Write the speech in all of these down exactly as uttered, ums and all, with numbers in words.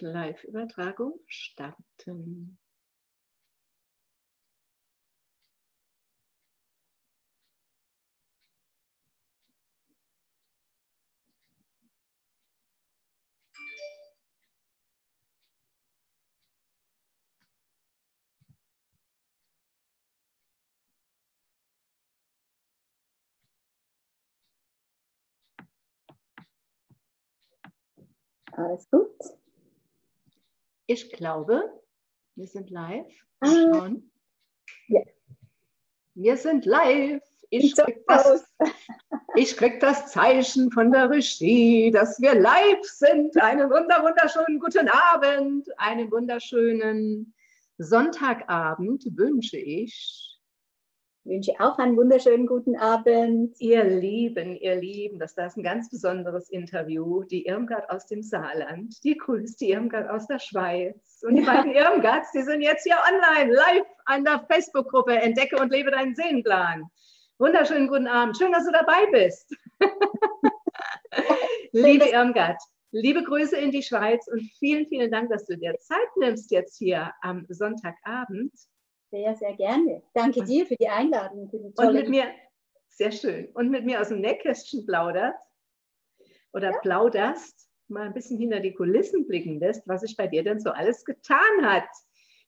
und Live-Übertragung starten. Alles gut? Ich glaube, wir sind live. Schauen. Ja. Wir sind live. Ich krieg, das, ich krieg das Zeichen von der Regie, dass wir live sind. Einen wunder, wunderschönen guten Abend, einen wunderschönen Sonntagabend wünsche ich. Ich wünsche auch einen wunderschönen guten Abend. Ihr Lieben, ihr Lieben, das ist ein ganz besonderes Interview. Die Irmgard aus dem Saarland, die cool ist die Irmgard aus der Schweiz. Und die beiden Irmgards, die sind jetzt hier online, live an der Facebook-Gruppe Entdecke und lebe deinen Seelenplan. Wunderschönen guten Abend, schön, dass du dabei bist. Liebe Irmgard, liebe Grüße in die Schweiz und vielen, vielen Dank, dass du dir Zeit nimmst jetzt hier am Sonntagabend. Sehr, sehr gerne. Danke dir für die Einladung. Für die tolle und mit mir, sehr schön, und mit mir aus dem Nähkästchen plaudert oder ja. plauderst, mal ein bisschen hinter die Kulissen blicken lässt, was sich bei dir denn so alles getan hat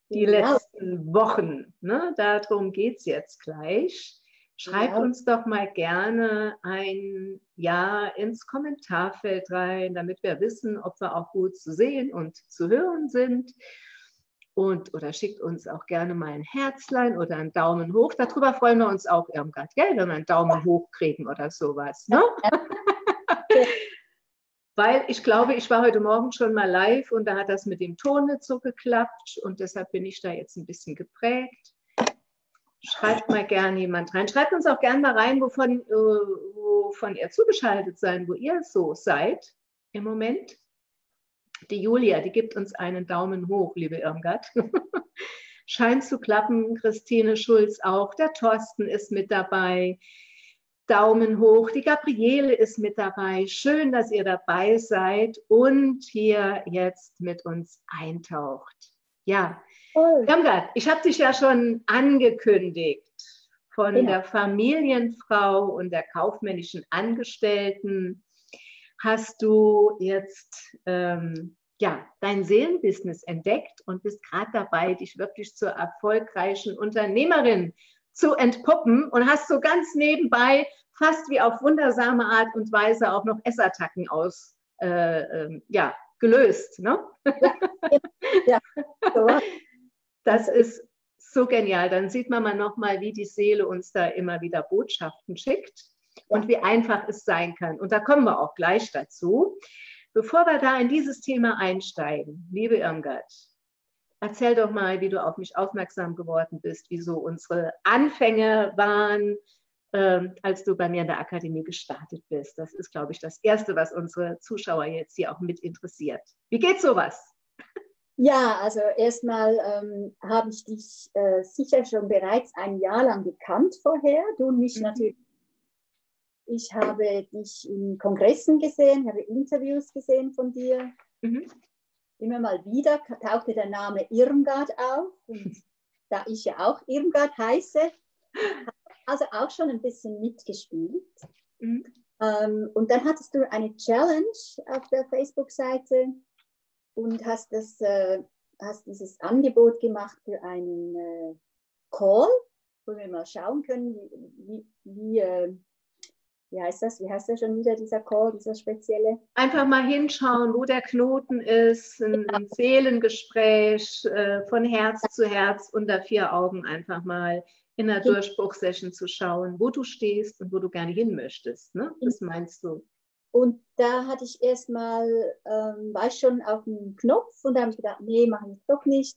die genau. letzten Wochen. Ne? Darum geht es jetzt gleich. Schreib genau. uns doch mal gerne ein Ja ins Kommentarfeld rein, damit wir wissen, ob wir auch gut zu sehen und zu hören sind. Und, oder schickt uns auch gerne mal ein Herzlein oder einen Daumen hoch. Darüber freuen wir uns auch, Irmgard, gell? Wenn wir einen Daumen ja. hoch kriegen oder sowas. Ne? Ja. Weil ich glaube, ich war heute Morgen schon mal live und da hat das mit dem Ton nicht so geklappt. Und deshalb bin ich da jetzt ein bisschen geprägt. Schreibt mal gerne jemand rein. Schreibt uns auch gerne mal rein, wovon, äh, wovon ihr zugeschaltet seid, wo ihr so seid im Moment. Die Julia, die gibt uns einen Daumen hoch, liebe Irmgard. Scheint zu klappen. Christine Schulz auch. Der Thorsten ist mit dabei. Daumen hoch. Die Gabriele ist mit dabei. Schön, dass ihr dabei seid und hier jetzt mit uns eintaucht. Ja, oh. Irmgard, ich habe dich ja schon angekündigt von ja. der Familienfrau und der kaufmännischen Angestellten. Hast du jetzt ähm, ja, dein Seelenbusiness entdeckt und bist gerade dabei, dich wirklich zur erfolgreichen Unternehmerin zu entpuppen und hast so ganz nebenbei fast wie auf wundersame Art und Weise auch noch Essattacken aus, äh, ähm, ja, gelöst. Ne? Ja. Ja. Das ist so genial. Dann sieht man mal nochmal, wie die Seele uns da immer wieder Botschaften schickt. Und wie einfach es sein kann. Und da kommen wir auch gleich dazu. Bevor wir da in dieses Thema einsteigen, liebe Irmgard, erzähl doch mal, wie du auf mich aufmerksam geworden bist, wieso unsere Anfänge waren, ähm, als du bei mir in der Akademie gestartet bist. Das ist, glaube ich, das Erste, was unsere Zuschauer jetzt hier auch mit interessiert. Wie geht sowas? Ja, also erstmal ähm, habe ich dich äh, sicher schon bereits ein Jahr lang gekannt vorher. Du und mich mhm. natürlich. Ich habe dich in Kongressen gesehen, habe Interviews gesehen von dir. Mhm. Immer mal wieder tauchte der Name Irmgard auf. Und da ich ja auch Irmgard heiße, habe ich also auch schon ein bisschen mitgespielt. Mhm. Ähm, und dann hattest du eine Challenge auf der Facebook-Seite und hast, das, äh, hast dieses Angebot gemacht für einen äh, Call, wo wir mal schauen können, wie... wie äh, Wie heißt das? Wie heißt das schon wieder, dieser Call, dieser spezielle? Einfach mal hinschauen, wo der Knoten ist, ein genau. Seelengespräch äh, von Herz zu Herz unter vier Augen einfach mal in einer genau. Durchbruchsession zu schauen, wo du stehst und wo du gerne hin möchtest. Ne? Das meinst du? Und da hatte ich erstmal, ähm, war ich schon auf dem Knopf und da habe ich gedacht, nee, mache ich doch nicht.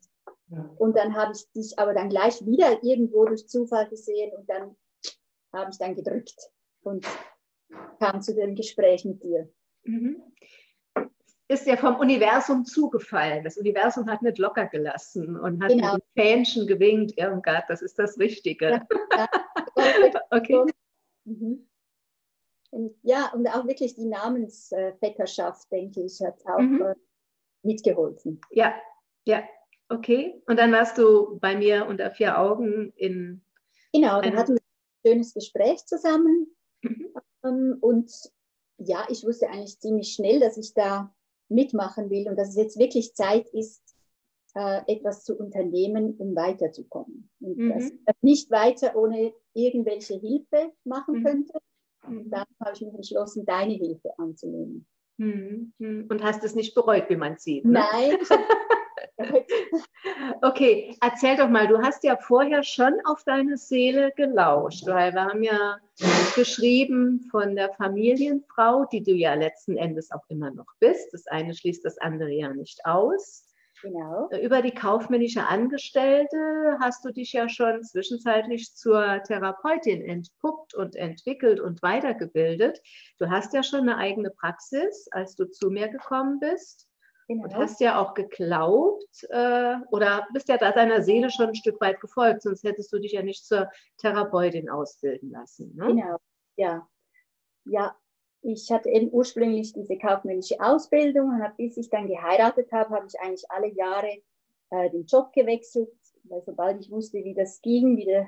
Ja. Und dann habe ich dich aber dann gleich wieder irgendwo durch Zufall gesehen und dann habe ich dann gedrückt. Und kam zu dem Gespräch mit dir. Mhm. Ist ja vom Universum zugefallen. Das Universum hat nicht locker gelassen und hat genau. mit den Fähnchen gewinkt. Irmgard, das ist das Richtige. Ja, ja. Okay. Mhm. Und, ja, und auch wirklich die Namensvetterschaft, denke ich, hat auch mhm. mitgeholfen. Ja, ja, okay. Und dann warst du bei mir unter vier Augen in... Genau, dann hatten wir ein schönes Gespräch zusammen. Mhm. Und ja, ich wusste eigentlich ziemlich schnell, dass ich da mitmachen will und dass es jetzt wirklich Zeit ist, äh, etwas zu unternehmen, um weiterzukommen. Und mhm. dass ich das nicht weiter ohne irgendwelche Hilfe machen mhm. könnte. Und dann habe ich mich entschlossen, deine Hilfe anzunehmen. Mhm. Und hast es nicht bereut, wie man sieht, ne? Nein. Okay, erzähl doch mal, du hast ja vorher schon auf deine Seele gelauscht, weil wir haben ja geschrieben von der Familienfrau, die du ja letzten Endes auch immer noch bist. Das eine schließt das andere ja nicht aus. Genau. Über die kaufmännische Angestellte hast du dich ja schon zwischenzeitlich zur Therapeutin entpuppt und entwickelt und weitergebildet. Du hast ja schon eine eigene Praxis, als du zu mir gekommen bist. Genau. Und hast ja auch geglaubt äh, oder bist ja da deiner Seele schon ein Stück weit gefolgt, sonst hättest du dich ja nicht zur Therapeutin ausbilden lassen. Ne? Genau, ja. Ja, ich hatte eben ursprünglich diese kaufmännische Ausbildung und hab, bis ich dann geheiratet habe, habe ich eigentlich alle Jahre äh, den Job gewechselt, weil sobald ich wusste, wie das ging, wie der,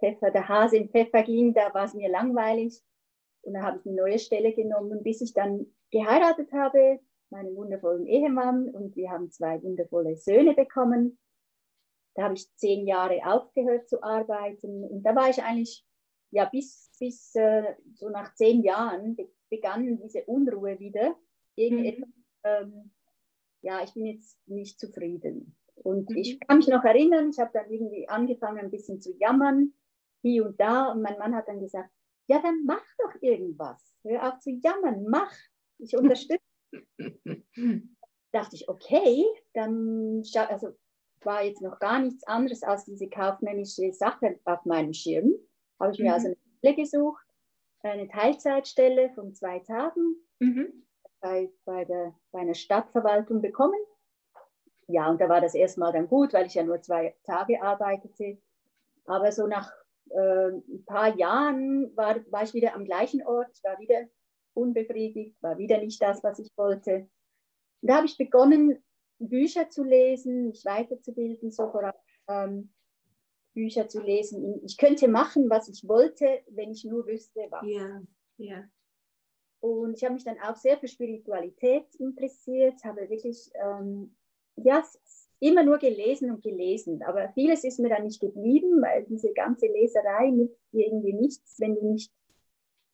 Pfeffer, der Hase in Pfeffer ging, da war es mir langweilig. Und dann habe ich eine neue Stelle genommen, bis ich dann geheiratet habe, meinen wundervollen Ehemann, und wir haben zwei wundervolle Söhne bekommen. Da habe ich zehn Jahre aufgehört zu arbeiten und da war ich eigentlich, ja, bis, bis äh, so nach zehn Jahren be- begann diese Unruhe wieder. Irgendetwas, ähm, ja, ich bin jetzt nicht zufrieden. Und mhm. ich kann mich noch erinnern, ich habe dann irgendwie angefangen, ein bisschen zu jammern, hier und da, und mein Mann hat dann gesagt, ja, dann mach doch irgendwas, hör auf zu jammern, mach, ich unterstütze. Dachte ich, okay, dann scha- also war jetzt noch gar nichts anderes als diese kaufmännische Sache auf meinem Schirm. Habe ich mhm. mir also eine Stelle gesucht, eine Teilzeitstelle von zwei Tagen mhm. bei, bei, der, bei einer Stadtverwaltung bekommen. Ja, und da war das erstmal dann gut, weil ich ja nur zwei Tage arbeitete. Aber so nach äh, ein paar Jahren war, war ich wieder am gleichen Ort, war wieder unbefriedigt, war wieder nicht das, was ich wollte. Und da habe ich begonnen, Bücher zu lesen, mich weiterzubilden, so voran, ähm, Bücher zu lesen. Ich könnte machen, was ich wollte, wenn ich nur wüsste, was. Ja, ja. Und ich habe mich dann auch sehr für Spiritualität interessiert, habe wirklich ähm, ja, immer nur gelesen und gelesen, aber vieles ist mir dann nicht geblieben, weil diese ganze Leserei nützt irgendwie nichts, wenn du nicht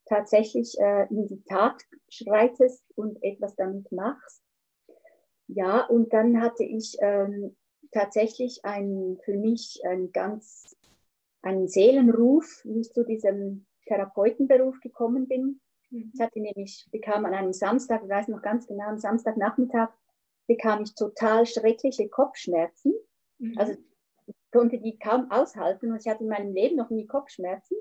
tatsächlich äh, in die Tat schreitest und etwas damit machst. Ja, und dann hatte ich ähm, tatsächlich einen, für mich einen ganz einen Seelenruf, wie ich zu diesem Therapeutenberuf gekommen bin. Mhm. Ich hatte nämlich, bekam an einem Samstag, ich weiß noch ganz genau, am Samstagnachmittag bekam ich total schreckliche Kopfschmerzen. Mhm. Also ich konnte die kaum aushalten und ich hatte in meinem Leben noch nie Kopfschmerzen.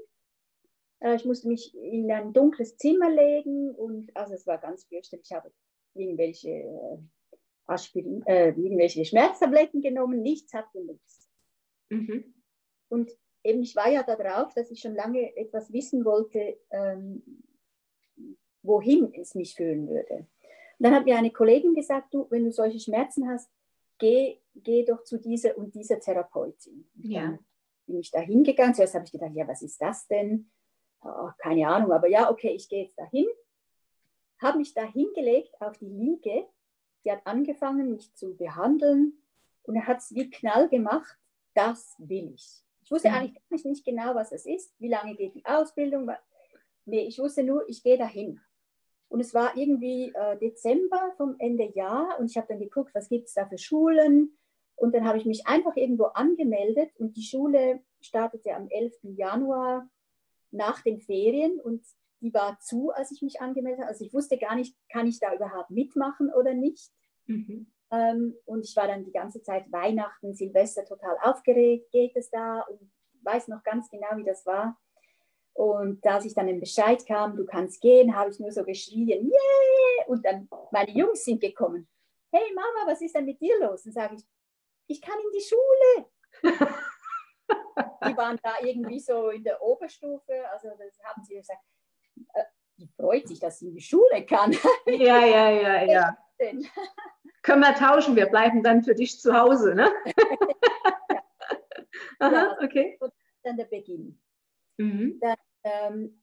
Ich musste mich in ein dunkles Zimmer legen und also es war ganz fürchterlich. Ich habe irgendwelche, äh, Aspirin, äh, irgendwelche Schmerztabletten genommen, nichts hat genutzt. Mhm. Und eben ich war ja darauf, dass ich schon lange etwas wissen wollte, ähm, wohin es mich führen würde. Und dann hat mir eine Kollegin gesagt, du, wenn du solche Schmerzen hast, geh, geh doch zu dieser und dieser Therapeutin. Und ja. Dann bin ich da hingegangen. Zuerst habe ich gedacht, ja, was ist das denn? Oh, keine Ahnung, aber ja, okay, ich gehe jetzt dahin. Habe mich da hingelegt auf die Liege. Die hat angefangen, mich zu behandeln. Und dann hat es wie Knall gemacht, das will ich. Ich wusste mhm. eigentlich gar nicht, nicht genau, was es ist, wie lange geht die Ausbildung. Nee, ich wusste nur, ich gehe dahin. Und es war irgendwie äh, Dezember vom Ende Jahr. Und ich habe dann geguckt, was gibt es da für Schulen. Und dann habe ich mich einfach irgendwo angemeldet. Und die Schule startete am elften Januar. Nach den Ferien, und die war zu, als ich mich angemeldet habe. Also ich wusste gar nicht, kann ich da überhaupt mitmachen oder nicht. Mhm. Ähm, und ich war dann die ganze Zeit Weihnachten, Silvester total aufgeregt, geht es da? Und weiß noch ganz genau, wie das war. Und als ich dann den Bescheid kam, du kannst gehen, habe ich nur so geschrien, yeah! Und dann meine Jungs sind gekommen. Hey Mama, was ist denn mit dir los? Und sage ich, ich kann in die Schule. Die waren da irgendwie so in der Oberstufe, also das haben sie gesagt, die freut sich, dass sie in die Schule kann. Ja, ja, ja, ja. können wir tauschen, wir bleiben dann für dich zu Hause, ne? Aha, okay. Das war dann der Beginn. Mhm. Dann ähm,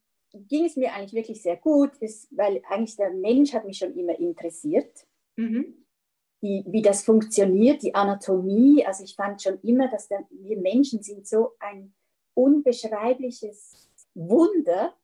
ging es mir eigentlich wirklich sehr gut, ist, weil eigentlich der Mensch hat mich schon immer interessiert, mhm. die, wie das funktioniert, die Anatomie. Also ich fand schon immer, dass der, wir Menschen sind so ein unbeschreibliches Wunder.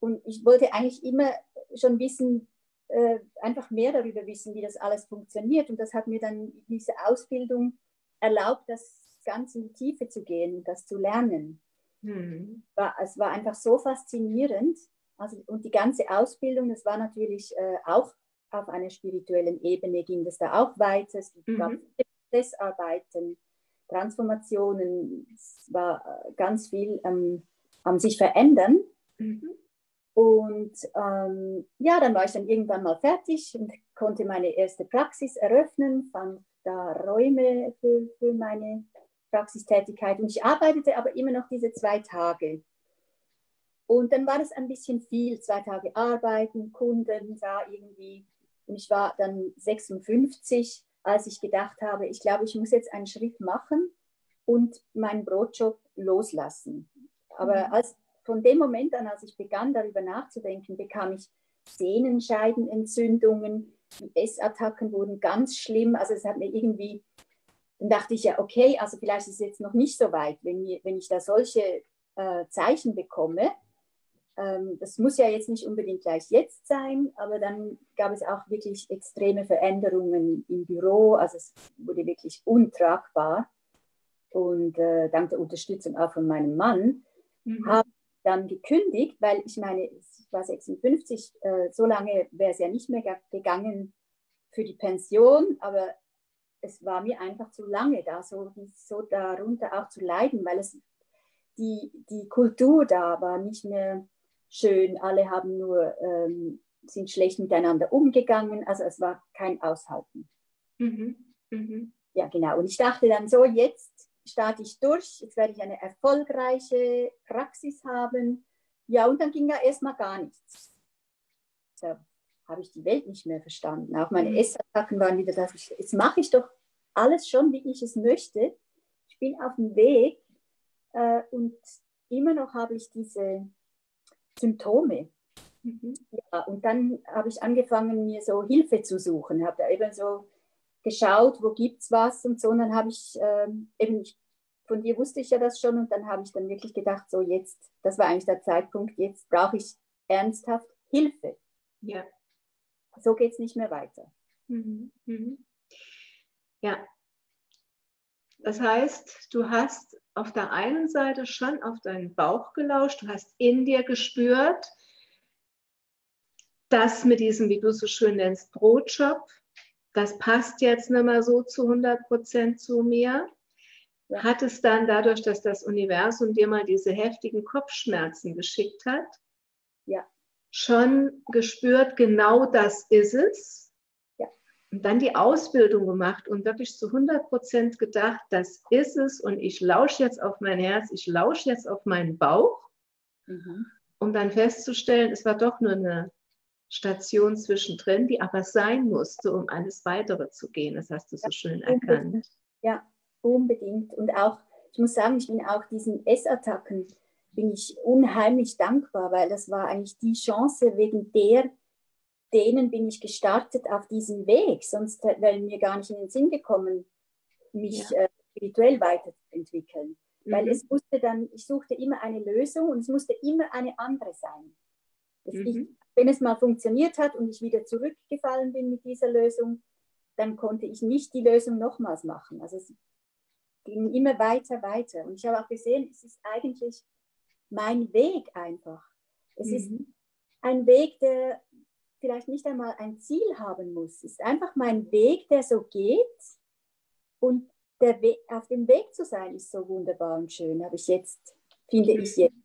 Und ich wollte eigentlich immer schon wissen, äh, einfach mehr darüber wissen, wie das alles funktioniert. Und das hat mir dann diese Ausbildung erlaubt, das ganz in die Tiefe zu gehen, das zu lernen. Mhm. War, es war einfach so faszinierend. Also, und die ganze Ausbildung, das war natürlich äh, auch auf einer spirituellen Ebene, ging das da auch weiter. Es gab mhm. Prozessarbeiten, Transformationen, es war ganz viel ähm, am sich verändern. Mhm. Und ähm, ja, dann war ich dann irgendwann mal fertig und konnte meine erste Praxis eröffnen, fand da Räume für, für meine Praxistätigkeit, und ich arbeitete aber immer noch diese zwei Tage. Und dann war das ein bisschen viel, zwei Tage arbeiten, Kunden da irgendwie. Und ich war dann sechsundfünfzig, als ich gedacht habe, ich glaube, ich muss jetzt einen Schritt machen und meinen Brotjob loslassen. Aber mhm. als, von dem Moment an, als ich begann, darüber nachzudenken, bekam ich Sehnenscheidenentzündungen, die Essattacken wurden ganz schlimm. Also es hat mir irgendwie... Dann dachte ich ja, okay, also vielleicht ist es jetzt noch nicht so weit, wenn, mir, wenn ich da solche äh, Zeichen bekomme. Ähm, das muss ja jetzt nicht unbedingt gleich jetzt sein, aber dann gab es auch wirklich extreme Veränderungen im Büro. Also es wurde wirklich untragbar. Und äh, dank der Unterstützung auch von meinem Mann mhm. habe ich dann gekündigt, weil ich meine, ich war sechsundfünfzig, äh, so lange wäre es ja nicht mehr gegangen für die Pension, aber es war mir einfach zu lange da, so, so darunter auch zu leiden, weil es, die, die Kultur da war nicht mehr schön. Alle haben nur, ähm, sind schlecht miteinander umgegangen. Also es war kein Aushalten. Mhm. Mhm. Ja, genau. Und ich dachte dann so, jetzt starte ich durch, jetzt werde ich eine erfolgreiche Praxis haben. Ja, und dann ging ja erstmal gar nichts. Da habe ich die Welt nicht mehr verstanden. Auch meine mhm. Essattacken waren wieder das. Jetzt mache ich doch alles schon, wie ich es möchte. Ich bin auf dem Weg äh, und immer noch habe ich diese Symptome. Mhm. Ja, und dann habe ich angefangen, mir so Hilfe zu suchen. Habe da eben so geschaut, wo gibt es was und so. Und dann habe ich, äh, eben von dir wusste ich ja das schon, und dann habe ich dann wirklich gedacht, so jetzt, das war eigentlich der Zeitpunkt, jetzt brauche ich ernsthaft Hilfe. Ja. So geht es nicht mehr weiter. Mhm. Mhm. Ja. Das heißt, du hast auf der einen Seite schon auf deinen Bauch gelauscht, du hast in dir gespürt, dass mit diesem, wie du es so schön nennst, Brotjob, das passt jetzt nicht mehr so zu hundert Prozent zu mir. Ja. Hattest dann dadurch, dass das Universum dir mal diese heftigen Kopfschmerzen geschickt hat, ja, schon gespürt, genau das ist es. Ja. Und dann die Ausbildung gemacht und wirklich zu hundert Prozent gedacht, das ist es, und ich lausche jetzt auf mein Herz, ich lausche jetzt auf meinen Bauch, mhm. um dann festzustellen, es war doch nur eine Station zwischendrin, die aber sein musste, um alles Weitere zu gehen. Das hast du so ja, schön erkannt. Unbedingt. Ja, unbedingt. Und auch, ich muss sagen, ich bin auch diesen Essattacken bin ich unheimlich dankbar, weil das war eigentlich die Chance, wegen der, denen bin ich gestartet auf diesem Weg. Sonst wäre mir gar nicht in den Sinn gekommen, mich ja. äh, spirituell weiterzuentwickeln. Mhm. Weil es musste dann, ich suchte immer eine Lösung und es musste immer eine andere sein. Mhm. Ich, wenn es mal funktioniert hat und ich wieder zurückgefallen bin mit dieser Lösung, dann konnte ich nicht die Lösung nochmals machen. Also es ging immer weiter, weiter. Und ich habe auch gesehen, es ist eigentlich mein Weg einfach. Es mhm. ist ein Weg, der vielleicht nicht einmal ein Ziel haben muss. Es ist einfach mein Weg, der so geht. Und der Weg, auf dem Weg zu sein, ist so wunderbar und schön, habe ich jetzt, finde mhm. ich jetzt.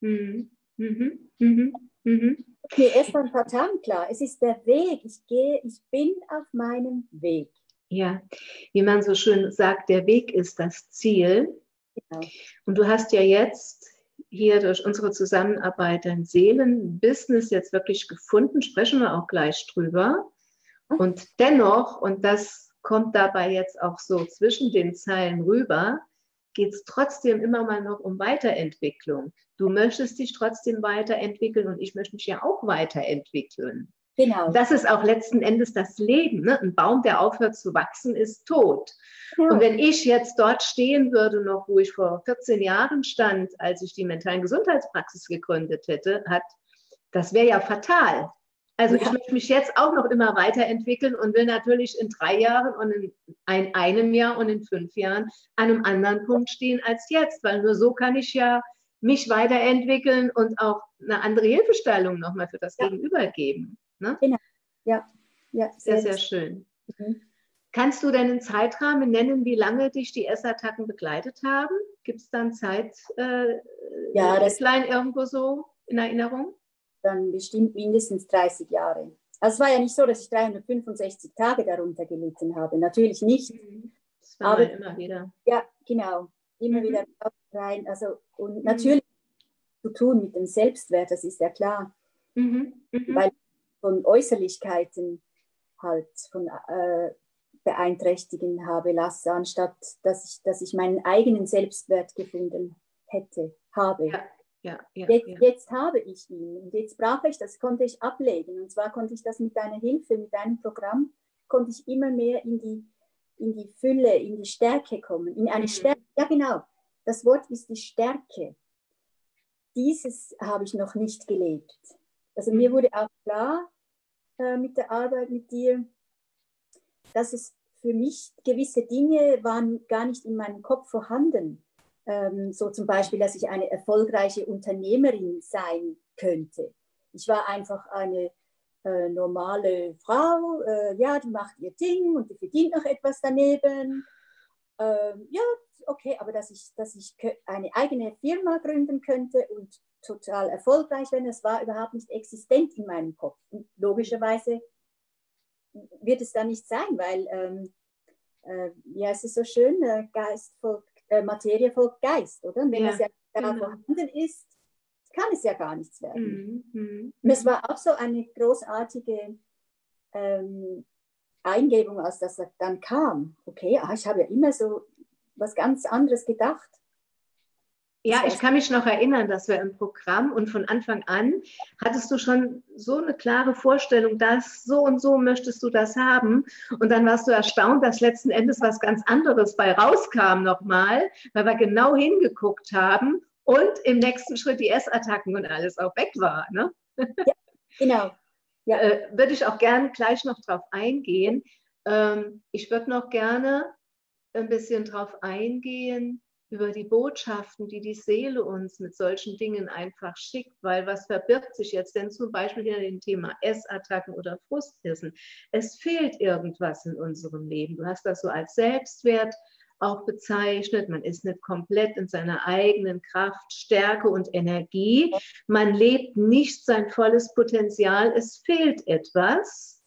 Mhm. Mhm. Mhm. Mhm. Mir erst ein paar Tage klar, es ist der Weg. Ich gehe, ich bin auf meinem Weg. Ja, wie man so schön sagt, der Weg ist das Ziel. Genau. Und du hast ja jetzt hier durch unsere Zusammenarbeit dein Seelenbusiness jetzt wirklich gefunden, sprechen wir auch gleich drüber. Und dennoch, und das kommt dabei jetzt auch so zwischen den Zeilen rüber, geht es trotzdem immer mal noch um Weiterentwicklung. Du möchtest dich trotzdem weiterentwickeln und ich möchte mich ja auch weiterentwickeln. Genau. Das ist auch letzten Endes das Leben. Ne? Ein Baum, der aufhört zu wachsen, ist tot. Ja. Und wenn ich jetzt dort stehen würde, noch wo ich vor vierzehn Jahren stand, als ich die mentalen Gesundheitspraxis gegründet hätte, hat, das wäre ja fatal. Also ja. Ich möchte mich jetzt auch noch immer weiterentwickeln und will natürlich in drei Jahren und in ein, einem Jahr und in fünf Jahren an einem anderen Punkt stehen als jetzt, weil nur so kann ich ja mich weiterentwickeln und auch eine andere Hilfestellung nochmal für das ja. Gegenüber geben. Ne? Genau. Ja. Ja, sehr, sehr, sehr schön. Mhm. Kannst du denn einen Zeitrahmen nennen, wie lange dich die Essattacken begleitet haben? Gibt es dann Zeit, äh, ja, das klein irgendwo so in Erinnerung? Dann bestimmt mindestens dreißig Jahre. Also es war ja nicht so, dass ich dreihundertfünfundsechzig Tage darunter gelitten habe. Natürlich nicht. Das war aber immer wieder. Ja, genau. Immer mhm. wieder rein. Also, und natürlich mhm. zu tun mit dem Selbstwert, das ist ja klar. Mhm. Mhm. Weil von Äußerlichkeiten halt von, äh, beeinträchtigen habe lassen, anstatt dass ich, dass ich meinen eigenen Selbstwert gefunden hätte, habe. Ja. Ja, ja, jetzt, ja. jetzt habe ich ihn und jetzt brauche ich das, konnte ich ablegen. Und zwar konnte ich das mit deiner Hilfe, mit deinem Programm, konnte ich immer mehr in die, in die Fülle, in die Stärke kommen. In eine mhm. Stärke, ja genau, das Wort ist die Stärke. Dieses habe ich noch nicht gelebt. Also mhm. mir wurde auch klar äh, mit der Arbeit mit dir, dass es für mich gewisse Dinge waren gar nicht in meinem Kopf vorhanden. So zum Beispiel, dass ich eine erfolgreiche Unternehmerin sein könnte. Ich war einfach eine äh, normale Frau, äh, ja, die macht ihr Ding und die verdient noch etwas daneben. Ähm, ja, okay, aber dass ich, dass ich eine eigene Firma gründen könnte und total erfolgreich wäre, das war überhaupt nicht existent in meinem Kopf. Und logischerweise wird es da nicht sein, weil, ähm, äh, wie heißt es so schön, äh, Geist folgt Materie folgt Geist, oder? Und wenn ja, das ja genau. vorhanden ist, kann es ja gar nichts werden. Mhm, mh. Es war auch so eine großartige ähm, Eingebung, als das dann kam. Okay, ah, ich habe ja immer so was ganz anderes gedacht. Ja, ich kann mich noch erinnern, dass wir im Programm und von Anfang an hattest du schon so eine klare Vorstellung, dass so und so möchtest du das haben. Und dann warst du erstaunt, dass letzten Endes was ganz anderes bei rauskam nochmal, weil wir genau hingeguckt haben und im nächsten Schritt die Essattacken und alles auch weg war. Ne? Ja, genau. Ja. Äh, würde ich auch gerne gleich noch drauf eingehen. Ähm, ich würde noch gerne ein bisschen drauf eingehen, über die Botschaften, die die Seele uns mit solchen Dingen einfach schickt, weil was verbirgt sich jetzt denn zum Beispiel hinter dem Thema Essattacken oder Frustkissen? Es fehlt irgendwas in unserem Leben. Du hast das so als Selbstwert auch bezeichnet. Man ist nicht komplett in seiner eigenen Kraft, Stärke und Energie. Man lebt nicht sein volles Potenzial. Es fehlt etwas.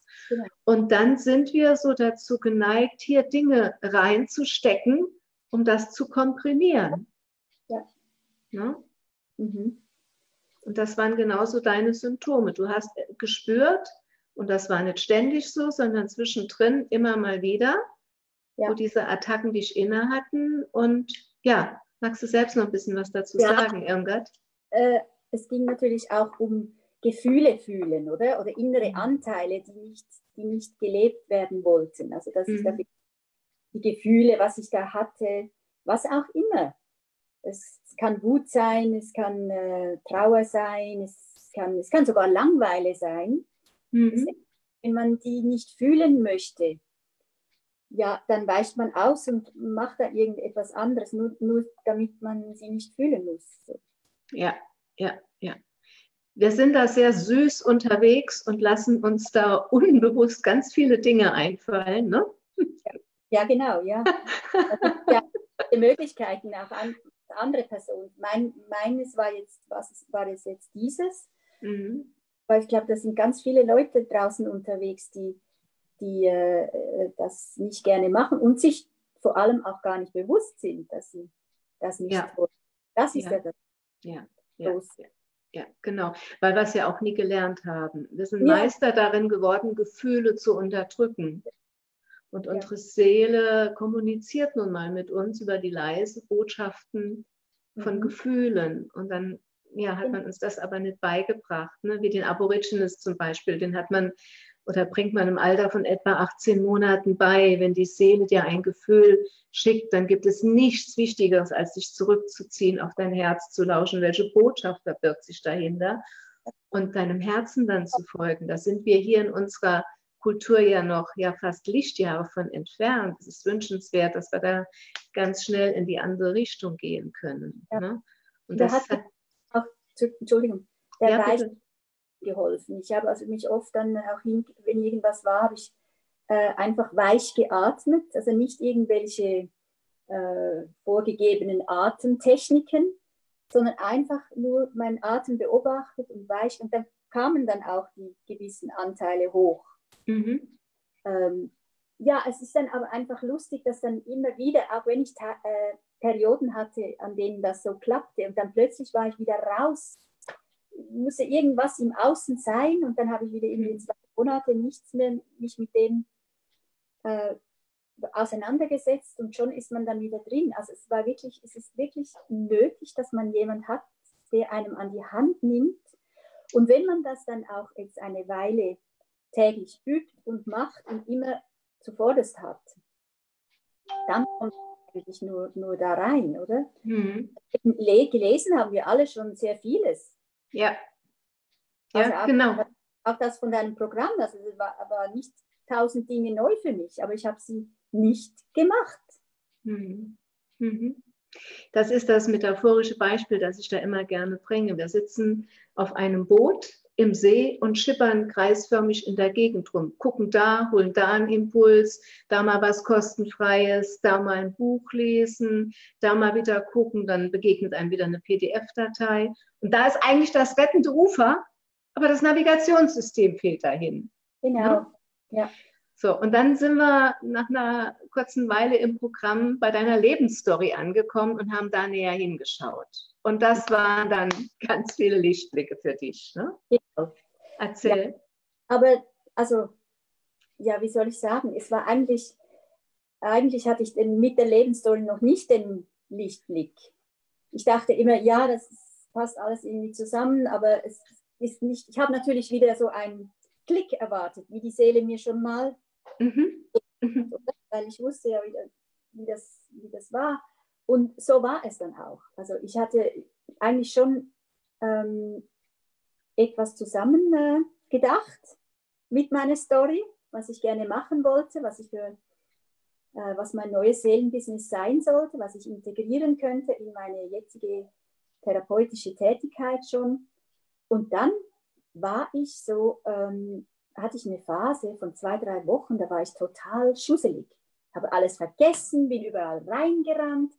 Und dann sind wir so dazu geneigt, hier Dinge reinzustecken, um das zu komprimieren. Ja. Ja? Mhm. Und das waren genauso deine Symptome. Du hast gespürt, und das war nicht ständig so, sondern zwischendrin immer mal wieder, ja. wo diese Attacken dich inne hatten. Und ja, magst du selbst noch ein bisschen was dazu ja. sagen, Irmgard? Äh, es ging natürlich auch um Gefühle fühlen, oder? Oder innere Anteile, die nicht, die nicht gelebt werden wollten. Also das mhm. ist dafür die Gefühle, was ich da hatte, was auch immer. Es kann Wut sein, es kann äh, Trauer sein, es kann, es kann sogar Langeweile sein. Mhm. Das, wenn man die nicht fühlen möchte, ja, dann weicht man aus und macht da irgendetwas anderes, nur, nur damit man sie nicht fühlen muss. So. Ja, ja, ja. Wir sind da sehr süß unterwegs und lassen uns da unbewusst ganz viele Dinge einfallen, ne? Ja. Ja, genau, ja. ja die Möglichkeiten auch an andere Personen. Mein, meines war jetzt, was war es jetzt dieses? Mhm. Weil ich glaube, da sind ganz viele Leute draußen unterwegs, die, die äh, das nicht gerne machen und sich vor allem auch gar nicht bewusst sind, dass sie das nicht ja. wollen. Das ist ja, ja das ja. Große. Ja. Ja, genau, weil wir es ja auch nie gelernt haben. Wir sind ja. Meister darin geworden, Gefühle zu unterdrücken. Und ja. unsere Seele kommuniziert nun mal mit uns über die leise Botschaften von mhm. Gefühlen. Und dann ja, hat man uns das aber nicht beigebracht, ne? Wie den Aborigines zum Beispiel. Den hat man oder bringt man im Alter von etwa achtzehn Monaten bei. Wenn die Seele dir ein Gefühl schickt, dann gibt es nichts Wichtigeres, als dich zurückzuziehen, auf dein Herz zu lauschen. Welche Botschaft verbirgt sich dahinter? Und deinem Herzen dann zu folgen. Da sind wir hier in unserer Kultur ja noch ja, fast Lichtjahre von entfernt. Es ist wünschenswert, dass wir da ganz schnell in die andere Richtung gehen können. Ja. Ne? Und da das hat auch, Entschuldigung, der ja, Geist bitte. Geholfen. Ich habe also mich oft dann auch, hin, wenn irgendwas war, habe ich äh, einfach weich geatmet, also nicht irgendwelche äh, vorgegebenen Atemtechniken, sondern einfach nur meinen Atem beobachtet und weich. Und dann kamen dann auch die gewissen Anteile hoch. Mhm. Ähm, ja, es ist dann aber einfach lustig, dass dann immer wieder, auch wenn ich äh, Perioden hatte, an denen das so klappte, und dann plötzlich war ich wieder raus, musste irgendwas im Außen sein, und dann habe ich wieder in den zwei Monaten nichts mehr, mich mit dem äh, auseinandergesetzt, und schon ist man dann wieder drin. Also es war wirklich, es ist wirklich nötig, dass man jemand hat, der einem an die Hand nimmt. Und wenn man das dann auch jetzt eine Weile täglich übt und macht und immer zuvorderst hat, dann kommt wirklich nur, nur da rein, oder? Mhm. Gelesen haben wir alle schon sehr vieles. Ja, also ja auch, genau. Auch das von deinem Programm, das war aber nicht tausend Dinge neu für mich, aber ich habe sie nicht gemacht. Mhm. Mhm. Das ist das metaphorische Beispiel, das ich da immer gerne bringe. Wir sitzen auf einem Boot im See und schippern kreisförmig in der Gegend rum. Gucken da, holen da einen Impuls, da mal was Kostenfreies, da mal ein Buch lesen, da mal wieder gucken, dann begegnet einem wieder eine P D F-Datei. Und da ist eigentlich das rettende Ufer, aber das Navigationssystem fehlt dahin. Genau, ja. So, und dann sind wir nach einer kurzen Weile im Programm bei deiner Lebensstory angekommen und haben da näher hingeschaut. Und das waren dann ganz viele Lichtblicke für dich. Ne? Ja. Erzähl. Ja. Aber, also, ja, wie soll ich sagen, es war eigentlich, eigentlich hatte ich den, mit der Lebensstory noch nicht den Lichtblick. Ich dachte immer, ja, das passt alles irgendwie zusammen, aber es ist nicht, ich habe natürlich wieder so einen Klick erwartet, wie die Seele mir schon mal mhm. weil ich wusste ja, wie, wie, das, wie das war. Und so war es dann auch. Also ich hatte eigentlich schon ähm, etwas zusammen äh, gedacht mit meiner Story, was ich gerne machen wollte, was, ich für, äh, was mein neues Seelenbusiness sein sollte, was ich integrieren könnte in meine jetzige therapeutische Tätigkeit schon. Und dann war ich so, ähm, hatte ich eine Phase von zwei, drei Wochen, da war ich total schusselig. Habe alles vergessen, bin überall reingerannt.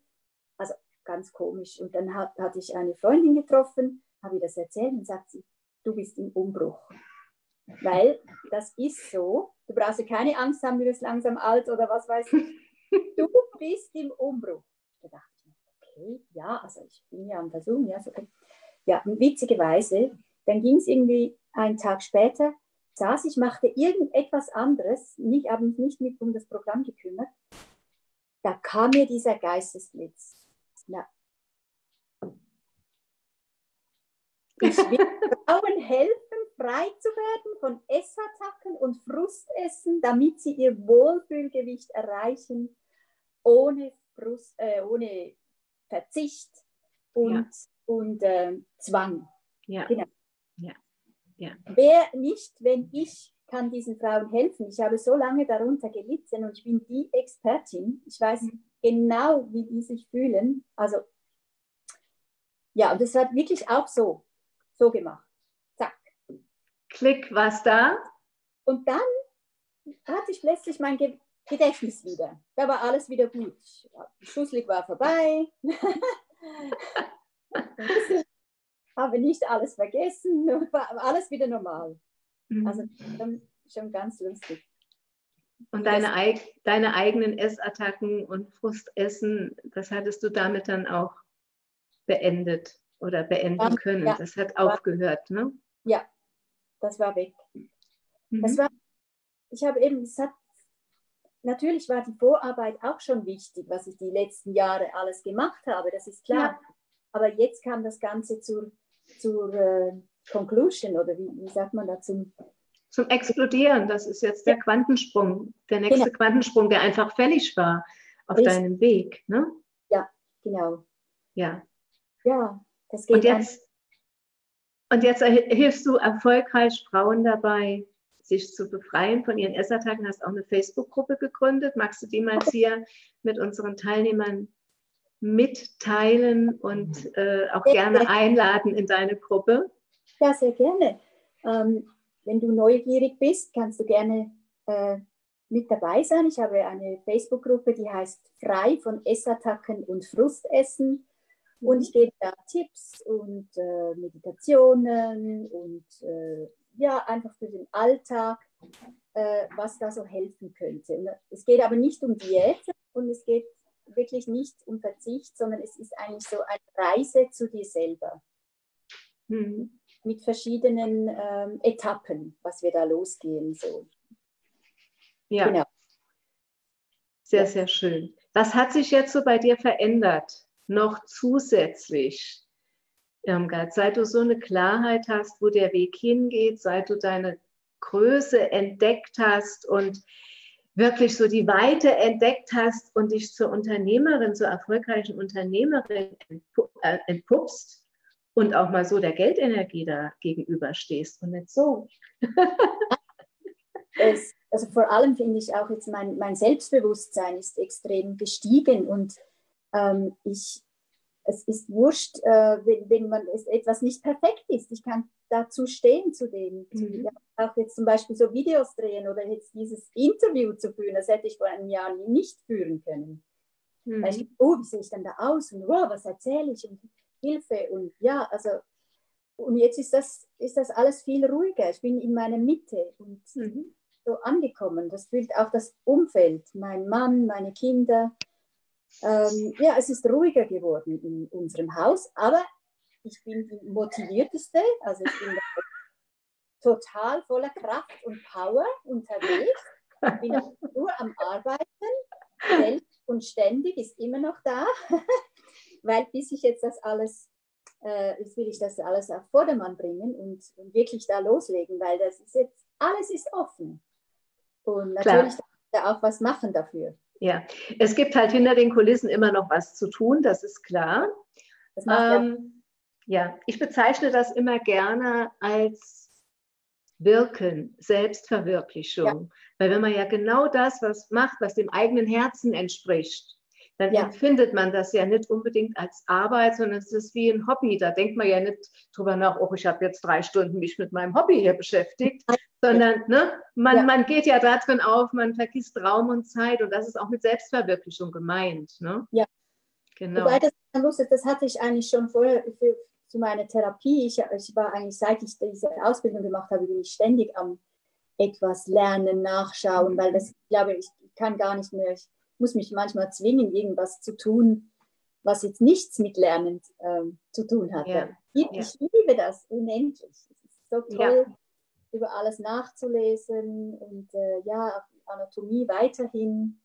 Also ganz komisch. Und dann hat, hatte ich eine Freundin getroffen, habe ihr das erzählt und sagt sie, du bist im Umbruch. Weil das ist so, du brauchst ja keine Angst haben, du bist langsam alt oder was weiß ich. Du bist im Umbruch. Da dachte ich, okay, ja, also ich bin ja am Versuchen. Ja, so, okay. Ja, und witzigerweise, dann ging es irgendwie einen Tag später, saß ich, machte irgendetwas anderes, ich habe mich nicht mit um das Programm gekümmert, da kam mir dieser Geistesblitz. Na. Ich will Frauen helfen, frei zu werden von Essattacken und Frustessen, damit sie ihr Wohlfühlgewicht erreichen, ohne, Frust, äh, ohne Verzicht und, ja. und äh, Zwang. Ja. Genau. Ja. Ja. Wer nicht, wenn ich, kann diesen Frauen helfen. Ich habe so lange darunter gelitten und ich bin die Expertin. Ich weiß mhm. genau, wie die sich fühlen. Also, ja, und das hat wirklich auch so, so gemacht. Zack. Klick, was da? Und dann hatte ich plötzlich mein Ge Gedächtnis wieder. Da war alles wieder gut. Schusslig war vorbei. Habe nicht alles vergessen, war alles wieder normal. Mhm. Also schon, schon ganz lustig. Und deine, eig deine eigenen Essattacken und Frustessen, das hattest du damit dann auch beendet oder beenden war, können. Ja, das hat war, aufgehört, ne? Ja, das war weg. Mhm. Das war, ich habe eben gesagt, natürlich war die Vorarbeit auch schon wichtig, was ich die letzten Jahre alles gemacht habe, das ist klar. Ja. Aber jetzt kam das Ganze zur, zur äh, Conclusion, oder wie, wie sagt man da, zum... Zum Explodieren, das ist jetzt der Quantensprung, der nächste genau. Quantensprung, der einfach fällig war auf Richtig. Deinem Weg. Ne? Ja, genau. Ja. Ja, das geht. Und jetzt, und jetzt hilfst du erfolgreich Frauen dabei, sich zu befreien von ihren Essattacken. Du hast auch eine Facebook-Gruppe gegründet. Magst du die mal hier mit unseren Teilnehmern mitteilen und äh, auch sehr gerne sehr einladen in deine Gruppe? Ja, sehr gerne. Ähm, wenn du neugierig bist, kannst du gerne äh, mit dabei sein. Ich habe eine Facebook-Gruppe, die heißt Frei von Essattacken und Frustessen. Und ich gebe da Tipps und äh, Meditationen und äh, ja, einfach für den Alltag, äh, was da so helfen könnte. Und es geht aber nicht um Diäten und es geht wirklich nicht um Verzicht, sondern es ist eigentlich so eine Reise zu dir selber. Mhm. Mit verschiedenen ähm, Etappen, was wir da losgehen. So. Ja, genau. Sehr, sehr schön. Was hat sich jetzt so bei dir verändert, noch zusätzlich, Irmgard, seit du so eine Klarheit hast, wo der Weg hingeht, seit du deine Größe entdeckt hast und wirklich so die Weite entdeckt hast und dich zur Unternehmerin, zur erfolgreichen Unternehmerin entpuppst, und auch mal so der Geldenergie da gegenüberstehst und nicht so. es, also vor allem finde ich auch jetzt, mein, mein Selbstbewusstsein ist extrem gestiegen und ähm, ich, es ist wurscht, äh, wenn, wenn man es, etwas nicht perfekt ist. Ich kann dazu stehen zu dem. Mhm. Auch jetzt zum Beispiel so Videos drehen oder jetzt dieses Interview zu führen, das hätte ich vor einem Jahr nicht führen können. Mhm. Weil ich, oh, wie sehe ich denn da aus? Und oh, was erzähle ich? Und Hilfe und ja, also und jetzt ist das, ist das alles viel ruhiger. Ich bin in meiner Mitte und mhm. so angekommen. Das fühlt auch das Umfeld, mein Mann, meine Kinder. Ähm, ja, es ist ruhiger geworden in unserem Haus, aber ich bin die motivierteste, also ich bin total voller Kraft und Power unterwegs. Ich bin auch nur am Arbeiten, selbst und ständig ist immer noch da. Weil bis ich jetzt das alles, äh, jetzt will ich das alles auf Vordermann bringen und, und wirklich da loslegen, weil das ist jetzt, alles ist offen. Und natürlich da auch was machen dafür. Ja, es gibt halt hinter den Kulissen immer noch was zu tun, das ist klar. Das macht ähm, ja. ja, ich bezeichne das immer gerne als Wirken, Selbstverwirklichung. Ja. Weil wenn man ja genau das, was macht, was dem eigenen Herzen entspricht, dann ja. empfindet man das ja nicht unbedingt als Arbeit, sondern es ist wie ein Hobby. Da denkt man ja nicht drüber nach, oh, ich habe jetzt drei Stunden mich mit meinem Hobby hier beschäftigt, sondern ne, man, ja. man geht ja da drin auf, man vergisst Raum und Zeit und das ist auch mit Selbstverwirklichung gemeint. Ne? Ja, genau. Wobei das, das hatte ich eigentlich schon vorher für, für meine Therapie. Ich, ich war eigentlich, seit ich diese Ausbildung gemacht habe, bin ich ständig am etwas lernen, nachschauen, weil das, ich glaube, ich kann gar nicht mehr... Ich, muss mich manchmal zwingen, irgendwas zu tun, was jetzt nichts mit Lernen ähm, zu tun hat. Ja. Ich, ja. ich liebe das unendlich. Es ist so toll, ja. über alles nachzulesen und äh, ja, Anatomie weiterhin.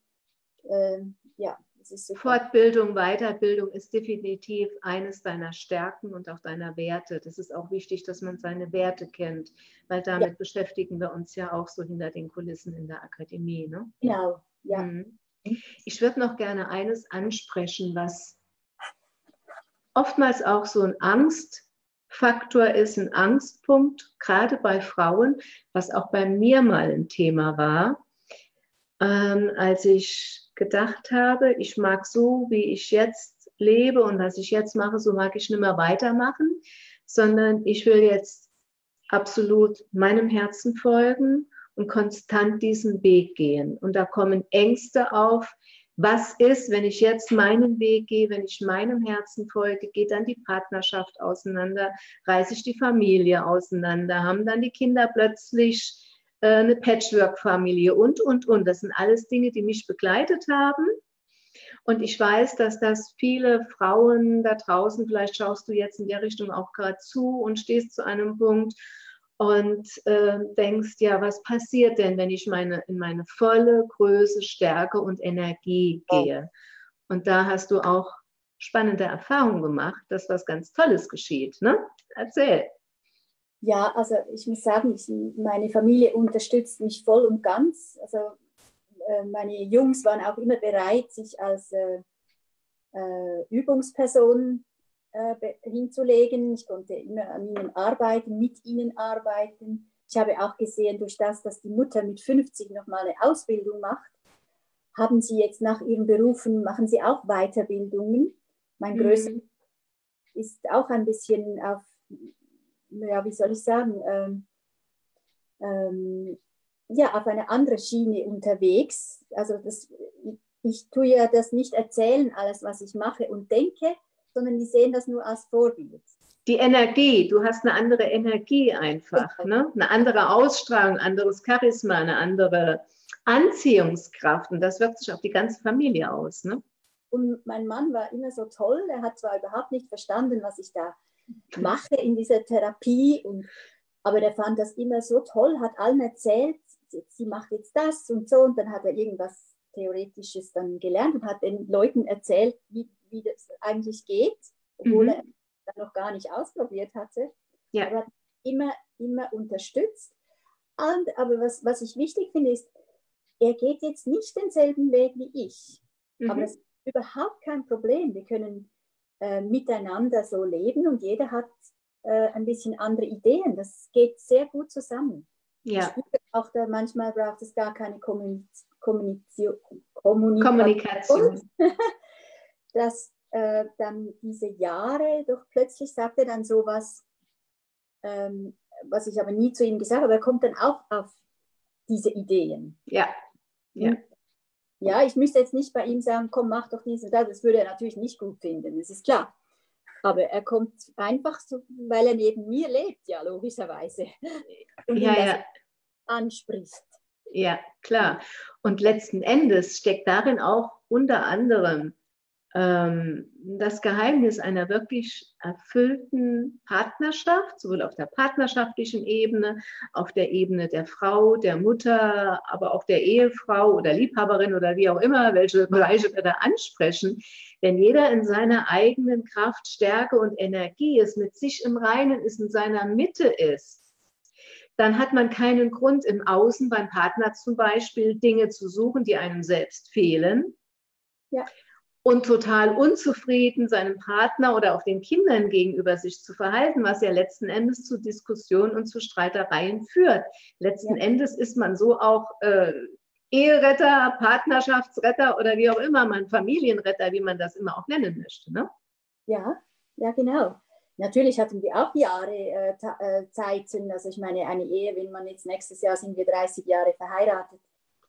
Äh, ja, es ist super. Fortbildung, Weiterbildung ist definitiv eines deiner Stärken und auch deiner Werte. Das ist auch wichtig, dass man seine Werte kennt, weil damit ja. beschäftigen wir uns ja auch so hinter den Kulissen in der Akademie. Ne? Genau, ja. Mhm. Ich würde noch gerne eines ansprechen, was oftmals auch so ein Angstfaktor ist, ein Angstpunkt, gerade bei Frauen, was auch bei mir mal ein Thema war, ähm, als ich gedacht habe, ich mag so, wie ich jetzt lebe und was ich jetzt mache, so mag ich nicht mehr weitermachen, sondern ich will jetzt absolut meinem Herzen folgen und konstant diesen Weg gehen. Und da kommen Ängste auf. Was ist, wenn ich jetzt meinen Weg gehe, wenn ich meinem Herzen folge, geht dann die Partnerschaft auseinander, reiße ich die Familie auseinander, haben dann die Kinder plötzlich äh, eine Patchwork-Familie und, und, und. Das sind alles Dinge, die mich begleitet haben. Und ich weiß, dass das viele Frauen da draußen, vielleicht schaust du jetzt in der Richtung auch gerade zu und stehst zu einem Punkt, und äh, denkst, ja, was passiert denn, wenn ich meine, in meine volle Größe, Stärke und Energie gehe? Und da hast du auch spannende Erfahrungen gemacht, dass was ganz Tolles geschieht, ne? Erzähl. Ja, also ich muss sagen, ich, meine Familie unterstützt mich voll und ganz. Also äh, meine Jungs waren auch immer bereit, sich als äh, äh, Übungsperson äh, hinzulegen. Ich konnte immer an ihnen arbeiten, mit ihnen arbeiten. Ich habe auch gesehen, durch das, dass die Mutter mit fünfzig nochmal eine Ausbildung macht, haben sie jetzt nach ihren Berufen, machen sie auch Weiterbildungen. Mein mhm. Größter ist auch ein bisschen auf, ja, wie soll ich sagen, ähm, ähm, ja, auf eine andere Schiene unterwegs. Also das, ich tue ja das nicht erzählen, alles, was ich mache und denke, sondern die sehen das nur als Vorbild. Die Energie, du hast eine andere Energie einfach, ne? Eine andere Ausstrahlung, anderes Charisma, eine andere Anziehungskraft, und das wirkt sich auf die ganze Familie aus, ne? Und mein Mann war immer so toll, er hat zwar überhaupt nicht verstanden, was ich da mache in dieser Therapie, und, aber der fand das immer so toll, hat allen erzählt, sie, sie macht jetzt das und so, und dann hat er irgendwas Theoretisches dann gelernt und hat den Leuten erzählt, wie, wie das eigentlich geht, obwohl mhm. er das noch gar nicht ausprobiert hatte, ja. aber hat immer, immer unterstützt. Und, aber was, was ich wichtig finde, ist, er geht jetzt nicht denselben Weg wie ich, mhm. aber das ist überhaupt kein Problem, wir können Äh, miteinander so leben und jeder hat äh, ein bisschen andere Ideen. Das geht sehr gut zusammen. Ja. Auch da, manchmal braucht es gar keine Kommuniz- Kommunizio- Kommunikation. Kommunikation. Dass äh, dann diese Jahre, doch plötzlich sagt er dann sowas, ähm, was ich aber nie zu ihm gesagt habe, er kommt dann auch auf diese Ideen. Ja, ja. Und ja, ich müsste jetzt nicht bei ihm sagen, komm, mach doch dies und das. Das würde er natürlich nicht gut finden, das ist klar. Aber er kommt einfach, so, weil er neben mir lebt, ja, logischerweise. Und ja, ihn das ja. anspricht. Ja, klar. Und letzten Endes steckt darin auch unter anderem ähm, das Geheimnis einer wirklich erfüllten Partnerschaft, sowohl auf der partnerschaftlichen Ebene, auf der Ebene der Frau, der Mutter, aber auch der Ehefrau oder Liebhaberin oder wie auch immer, welche Bereiche wir da ansprechen. Denn jeder in seiner eigenen Kraft, Stärke und Energie ist, mit sich im Reinen ist, in seiner Mitte ist, dann hat man keinen Grund, im Außen beim Partner zum Beispiel Dinge zu suchen, die einem selbst fehlen. Ja. Und total unzufrieden seinem Partner oder auch den Kindern gegenüber sich zu verhalten, was ja letzten Endes zu Diskussionen und zu Streitereien führt. Letzten ja. Endes ist man so auch äh, Eheretter, Partnerschaftsretter oder wie auch immer, man Familienretter, wie man das immer auch nennen möchte, ne? Ja, ja, genau. Natürlich hatten wir auch Jahre äh, ta- äh, Zeiten, also ich meine, eine Ehe, wenn man jetzt nächstes Jahr sind wir dreißig Jahre verheiratet,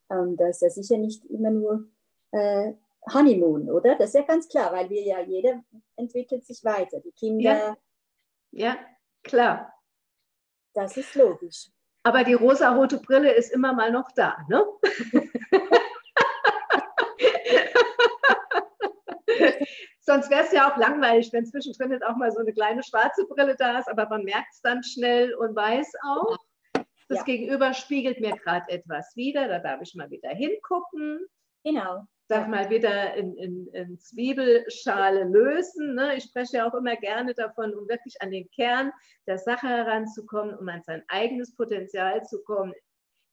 ähm, das ist ja sicher nicht immer nur äh, Honeymoon, oder? Das ist ja ganz klar, weil wir ja, jeder entwickelt sich weiter. Die Kinder... Ja, ja, klar. Das ist logisch. Aber die rosarote Brille ist immer mal noch da, ne? Sonst wäre es ja auch langweilig, wenn zwischendrin jetzt auch mal so eine kleine schwarze Brille da ist, aber man merkt es dann schnell und weiß auch, das ja. Gegenüber spiegelt mir gerade etwas wider, da darf ich mal wieder hingucken. Genau. Sag mal wieder in, in, in Zwiebelschale lösen. Ne? Ich spreche ja auch immer gerne davon, um wirklich an den Kern der Sache heranzukommen, um an sein eigenes Potenzial zu kommen.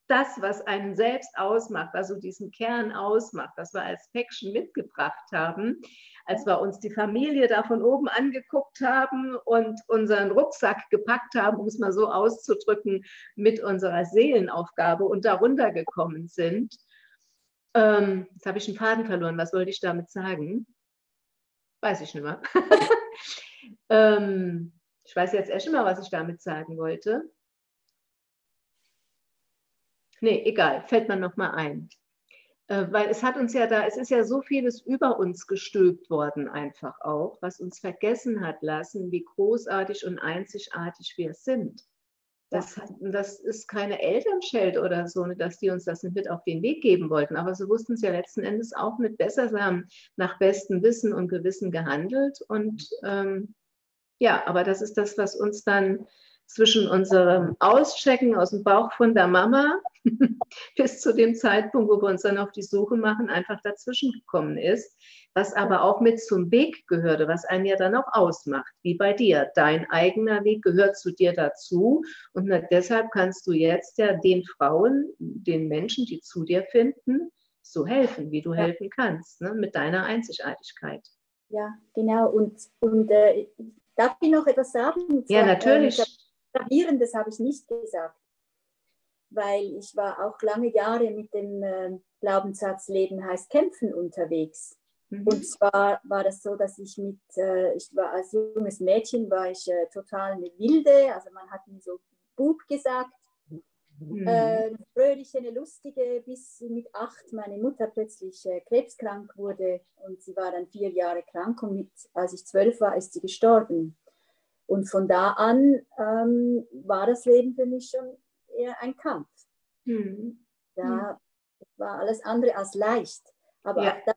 Das, was einen selbst ausmacht, was so diesen Kern ausmacht, was wir als Päckchen mitgebracht haben, als wir uns die Familie da von oben angeguckt haben und unseren Rucksack gepackt haben, um es mal so auszudrücken, mit unserer Seelenaufgabe und darunter gekommen sind. Ähm, jetzt habe ich einen Faden verloren. Was wollte ich damit sagen? Weiß ich nicht mehr. ähm, ich weiß jetzt echt nicht mehr, was ich damit sagen wollte. Nee, egal. Fällt mir nochmal ein. Äh, weil es hat uns ja da, es ist ja so vieles über uns gestülpt worden einfach auch, was uns vergessen hat lassen, wie großartig und einzigartig wir sind. Das, das ist keine Elternschuld oder so, dass die uns das nicht mit auf den Weg geben wollten. Aber sie wussten es ja letzten Endes auch nicht besser. Sie haben nach bestem Wissen und Gewissen gehandelt. Und ähm, ja, aber das ist das, was uns dann zwischen unserem Auschecken aus dem Bauch von der Mama bis zu dem Zeitpunkt, wo wir uns dann auf die Suche machen, einfach dazwischen gekommen ist, was aber auch mit zum Weg gehörte, was einen ja dann auch ausmacht, wie bei dir. Dein eigener Weg gehört zu dir dazu und deshalb kannst du jetzt ja den Frauen, den Menschen, die zu dir finden, so helfen, wie du ja. helfen kannst, ne? Mit deiner Einzigartigkeit. Ja, genau. Und, und äh, darf ich noch etwas sagen? Ja, natürlich. Äh, das habe ich nicht gesagt, weil ich war auch lange Jahre mit dem äh, Glaubenssatz, Leben heißt kämpfen unterwegs. Mhm. Und zwar war das so, dass ich mit, äh, ich war als junges Mädchen, war ich äh, total eine Wilde, also man hat mir so Bub gesagt, mhm. äh, eine fröhliche, eine lustige, bis mit acht meine Mutter plötzlich äh, krebskrank wurde und sie war dann vier Jahre krank und mit, als ich zwölf war, ist sie gestorben. Und von da an ähm, war das Leben für mich schon eher ein Kampf. Mhm. Ja, war alles andere als leicht, aber ja. auch da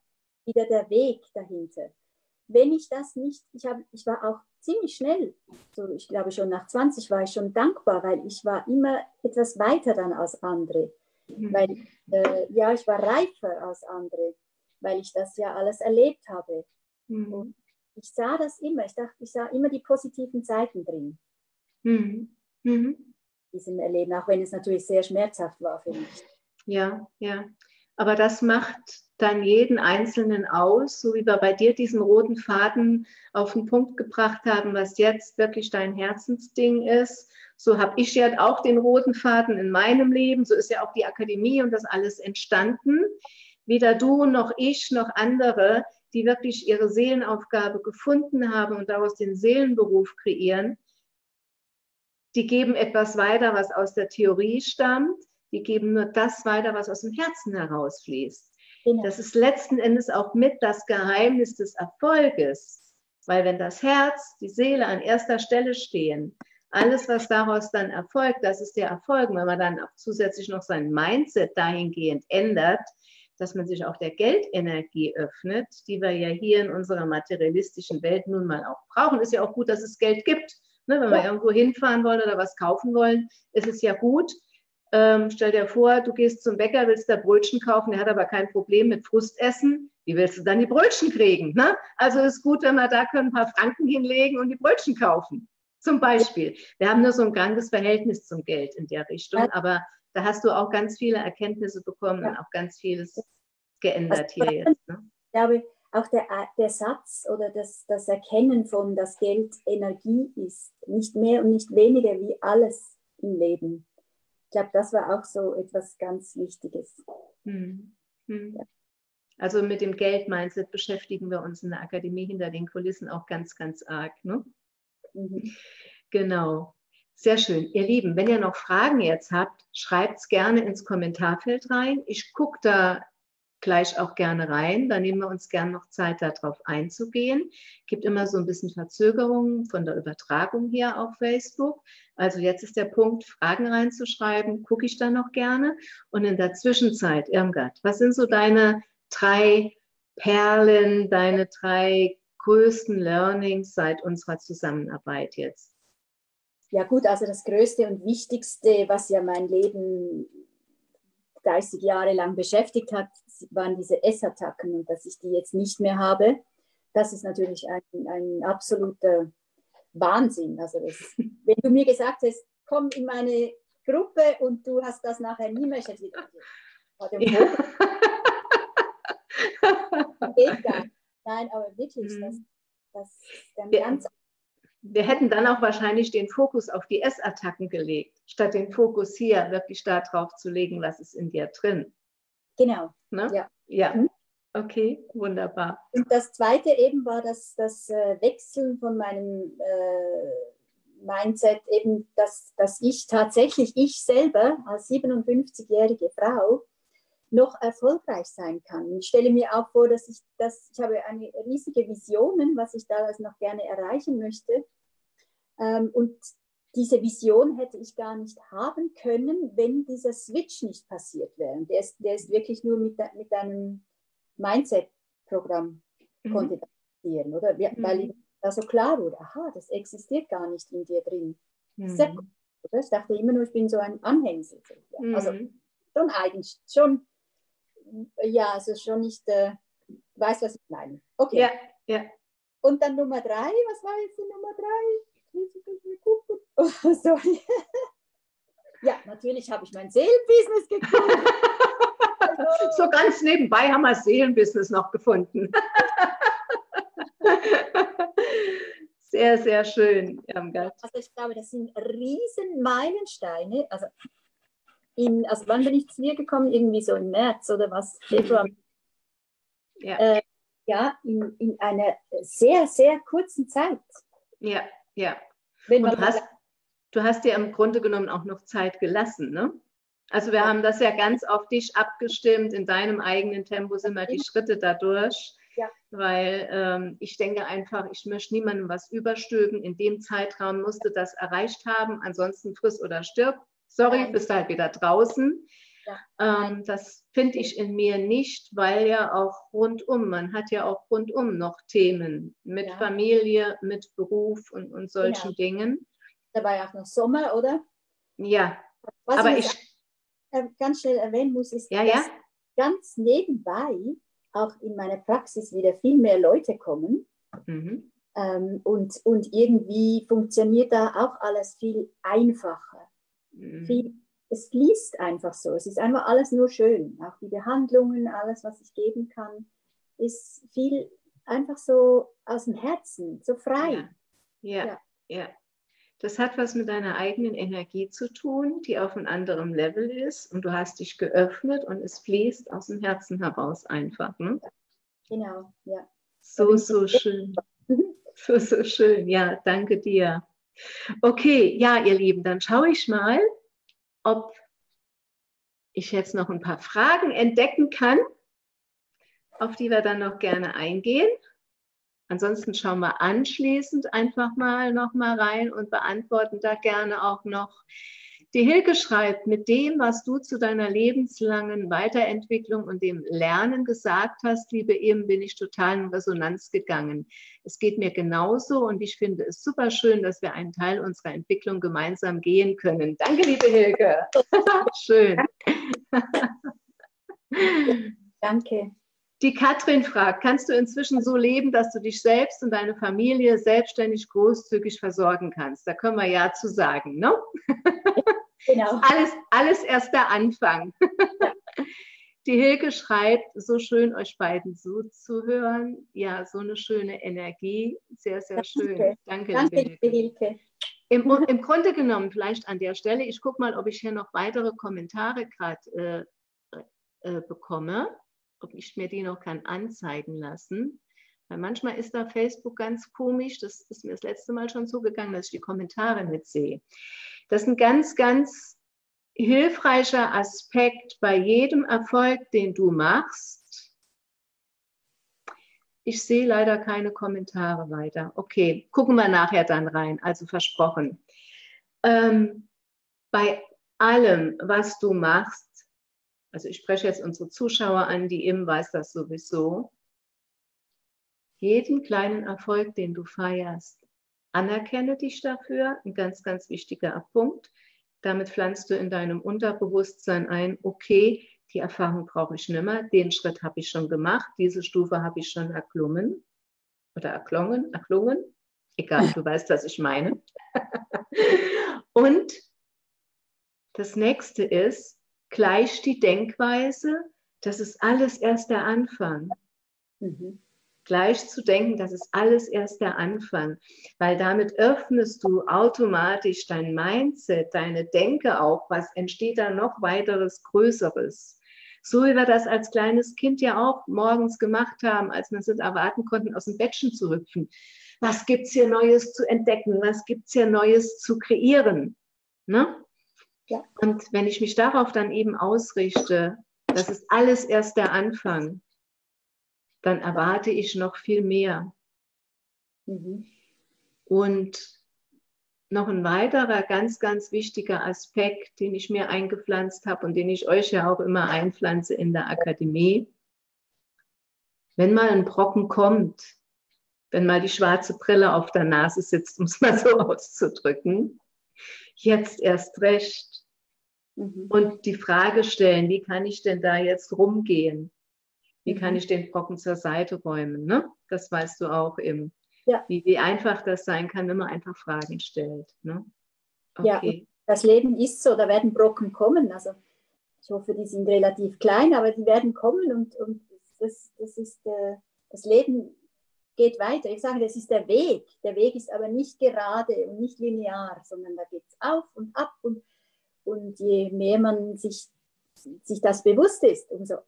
wieder der Weg dahinter. Wenn ich das nicht, ich, hab, ich war auch ziemlich schnell, so ich glaube schon nach zwanzig war ich schon dankbar, weil ich war immer etwas weiter dann als andere. Mhm. Weil, äh, ja, ich war reifer als andere, weil ich das ja alles erlebt habe. Mhm. Und ich sah das immer, ich dachte, ich sah immer die positiven Seiten drin. Mhm. Mhm. Diesem Erleben, auch wenn es natürlich sehr schmerzhaft war für mich. Ja, ja. Aber das macht dann jeden Einzelnen aus, so wie wir bei dir diesen roten Faden auf den Punkt gebracht haben, was jetzt wirklich dein Herzensding ist. So habe ich ja auch den roten Faden in meinem Leben, so ist ja auch die Akademie und das alles entstanden. Weder du, noch ich, noch andere, die wirklich ihre Seelenaufgabe gefunden haben und daraus den Seelenberuf kreieren, die geben etwas weiter, was aus der Theorie stammt. Die geben nur das weiter, was aus dem Herzen herausfließt. Genau. Das ist letzten Endes auch mit das Geheimnis des Erfolges. Weil wenn das Herz, die Seele an erster Stelle stehen, alles, was daraus dann erfolgt, das ist der Erfolg. Wenn man dann auch zusätzlich noch sein Mindset dahingehend ändert, dass man sich auch der Geldenergie öffnet, die wir ja hier in unserer materialistischen Welt nun mal auch brauchen. Ist ja auch gut, dass es Geld gibt. Ne, wenn wir ja. irgendwo hinfahren wollen oder was kaufen wollen, ist es ja gut. Ähm, stell dir vor, du gehst zum Bäcker, willst da Brötchen kaufen, der hat aber kein Problem mit Frustessen. Wie willst du dann die Brötchen kriegen? Ne? Also ist gut, wenn wir da können ein paar Franken hinlegen und die Brötchen kaufen, zum Beispiel. Wir haben nur so ein ganzes Verhältnis zum Geld in der Richtung, aber da hast du auch ganz viele Erkenntnisse bekommen ja. und auch ganz vieles geändert hier jetzt. Ne? Ich glaube, auch der, der Satz oder das, das Erkennen von, dass Geld Energie ist, nicht mehr und nicht weniger wie alles im Leben. Ich glaube, das war auch so etwas ganz Wichtiges. Hm. Hm. Ja. Also mit dem Geld-Mindset beschäftigen wir uns in der Akademie hinter den Kulissen auch ganz, ganz arg. Ne? Mhm. Genau. Sehr schön. Ihr Lieben, wenn ihr noch Fragen jetzt habt, schreibt es gerne ins Kommentarfeld rein. Ich gucke da gleich auch gerne rein. Da nehmen wir uns gerne noch Zeit, darauf einzugehen. Gibt immer so ein bisschen Verzögerungen von der Übertragung hier auf Facebook. Also jetzt ist der Punkt, Fragen reinzuschreiben, gucke ich da noch gerne. Und in der Zwischenzeit, Irmgard, was sind so deine drei Perlen, deine drei größten Learnings seit unserer Zusammenarbeit jetzt? Ja gut, also das Größte und Wichtigste, was ja mein Leben dreißig Jahre lang beschäftigt hat, waren diese Essattacken und dass ich die jetzt nicht mehr habe, das ist natürlich ein, ein absoluter Wahnsinn. Also das, wenn du mir gesagt hast, komm in meine Gruppe und du hast das nachher nie mehr, ich hätte gedacht, ja. Nein, aber wirklich, das, das ist dann ja. ganz. Wir hätten dann auch wahrscheinlich den Fokus auf die Essattacken gelegt, statt den Fokus hier wirklich darauf zu legen, was ist in dir drin. Genau. Ne? Ja. ja. Okay, wunderbar. Und das Zweite eben war das, das Wechseln von meinem äh, Mindset, eben, dass, dass ich tatsächlich, ich selber als siebenundfünfzigjährige Frau, noch erfolgreich sein kann. Ich stelle mir auch vor, dass ich, dass ich habe eine riesige Vision, was ich daraus noch gerne erreichen möchte. Ähm, und diese Vision hätte ich gar nicht haben können, wenn dieser Switch nicht passiert wäre. Der ist, der ist wirklich nur mit, mit einem Mindset-Programm mhm. konnte das passieren, oder? Weil mhm. da so klar wurde, aha, das existiert gar nicht in dir drin. Mhm. Sehr gut. Oder? Ich dachte immer nur, ich bin so ein Anhängsel. Mhm. Also schon eigentlich, schon, ja, also schon nicht, äh, weiß, was ich meine. Okay. Ja, ja. Und dann Nummer drei, was war jetzt die Nummer drei? Oh, sorry. Ja, natürlich habe ich mein Seelenbusiness gegründet. So ganz nebenbei haben wir das Seelenbusiness noch gefunden. Sehr, sehr schön. Also ich glaube, das sind riesen Meilensteine. Also, in, also wann bin ich zu dir gekommen? Irgendwie so im März oder was? Februar. Ja, äh, ja in, in einer sehr, sehr kurzen Zeit. Ja, ja. Wenn Und du hast, du hast dir im Grunde genommen auch noch Zeit gelassen, ne? Also wir haben das ja ganz auf dich abgestimmt. In deinem eigenen Tempo sind wir die Schritte dadurch. Ja. Weil ähm, ich denke einfach, ich möchte niemandem was überstülpen. In dem Zeitraum musst du das erreicht haben. Ansonsten friss oder stirb. Sorry, Nein. bist halt wieder draußen. Ja. Ähm, das finde ich in mir nicht, weil ja auch rundum, man hat ja auch rundum noch Themen mit ja. Familie, mit Beruf und, und solchen genau. Dingen. Da war ja auch noch Sommer, oder? Ja, was aber ich... ich ganz schnell erwähnen muss, ist, ja, dass ja. ganz nebenbei auch in meiner Praxis wieder viel mehr Leute kommen mhm. ähm, und, und irgendwie funktioniert da auch alles viel einfacher. Mhm. Viel, es fließt einfach so, es ist einfach alles nur schön, auch die Behandlungen, alles, was ich geben kann, ist viel einfach so aus dem Herzen, so frei. Ja, ja, ja. ja. Das hat was mit deiner eigenen Energie zu tun, die auf einem anderen Level ist und du hast dich geöffnet und es fließt aus dem Herzen heraus einfach. Ne? Genau, ja. So, so schön. So, so schön. Ja, danke dir. Okay, ja, ihr Lieben, dann schaue ich mal, ob ich jetzt noch ein paar Fragen entdecken kann, auf die wir dann noch gerne eingehen. Ansonsten schauen wir anschließend einfach mal noch mal rein und beantworten da gerne auch noch. Die Hilke schreibt, mit dem, was du zu deiner lebenslangen Weiterentwicklung und dem Lernen gesagt hast, liebe Im, bin ich total in Resonanz gegangen. Es geht mir genauso und ich finde es super schön, dass wir einen Teil unserer Entwicklung gemeinsam gehen können. Danke, liebe Hilke. Schön. Danke. Die Katrin fragt, kannst du inzwischen so leben, dass du dich selbst und deine Familie selbstständig großzügig versorgen kannst? Da können wir ja zu sagen, ne? Genau. alles, alles erst der Anfang. Ja. Die Hilke schreibt, so schön euch beiden so zuzuhören. Ja, so eine schöne Energie. Sehr, sehr Danke. schön. Danke, Danke liebe Hilke. Hilke. Im, Im Grunde genommen, vielleicht an der Stelle, ich gucke mal, ob ich hier noch weitere Kommentare gerade äh, äh, bekomme. Ob ich mir die noch kann anzeigen lassen. Weil manchmal ist da Facebook ganz komisch. Das ist mir das letzte Mal schon zugegangen, dass ich die Kommentare nicht sehe. Das ist ein ganz, ganz hilfreicher Aspekt bei jedem Erfolg, den du machst. Ich sehe leider keine Kommentare weiter. Okay, gucken wir nachher dann rein. Also versprochen. Ähm, bei allem, was du machst, also ich spreche jetzt unsere Zuschauer an, die Im weiß das sowieso. Jeden kleinen Erfolg, den du feierst, anerkenne dich dafür. Ein ganz, ganz wichtiger Punkt. Damit pflanzt du in deinem Unterbewusstsein ein, okay, die Erfahrung brauche ich nicht mehr. Den Schritt habe ich schon gemacht. Diese Stufe habe ich schon erklommen. Oder erklommen, erklommen. Egal, du weißt, was ich meine. Und das nächste ist, gleich die Denkweise, das ist alles erst der Anfang. Mhm. Gleich zu denken, das ist alles erst der Anfang, weil damit öffnest du automatisch dein Mindset, deine Denke auch, was entsteht da noch weiteres, Größeres. So wie wir das als kleines Kind ja auch morgens gemacht haben, als wir es nicht erwarten konnten, aus dem Bettchen zu hüpfen. Was gibt es hier Neues zu entdecken? Was gibt es hier Neues zu kreieren? Ne? Ja. Und wenn ich mich darauf dann eben ausrichte, das ist alles erst der Anfang, dann erwarte ich noch viel mehr. Mhm. Und noch ein weiterer ganz, ganz wichtiger Aspekt, den ich mir eingepflanzt habe und den ich euch ja auch immer einpflanze in der Akademie, wenn mal ein Brocken kommt, wenn mal die schwarze Brille auf der Nase sitzt, um es mal so auszudrücken, jetzt erst recht. Mhm. Und die Frage stellen, wie kann ich denn da jetzt rumgehen? Wie kann ich den Brocken zur Seite räumen? Ne? Das weißt du auch eben, ja. wie, wie einfach das sein kann, wenn man einfach Fragen stellt. Ne? Okay. Ja, das Leben ist so, da werden Brocken kommen. Also ich hoffe, die sind relativ klein, aber die werden kommen und, und das, das, ist, äh, das Leben geht weiter. Ich sage, das ist der Weg. Der Weg ist aber nicht gerade und nicht linear, sondern da geht es auf und ab. Und, und je mehr man sich, sich das bewusst ist, umso